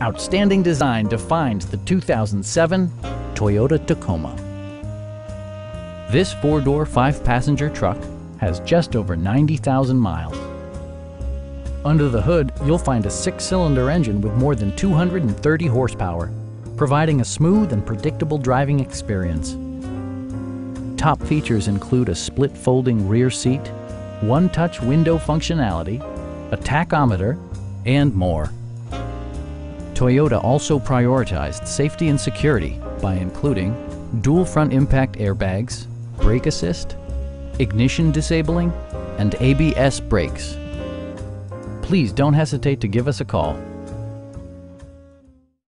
Outstanding design defines the 2007 Toyota Tacoma. This four-door, five-passenger truck has just over 90,000 miles. Under the hood, you'll find a six-cylinder engine with more than 230 horsepower, providing a smooth and predictable driving experience. Top features include a split folding rear seat, one-touch window functionality, a tachometer, and more. Toyota also prioritized safety and security by including dual front impact airbags, brake assist, ignition disabling, and ABS brakes. Please don't hesitate to give us a call.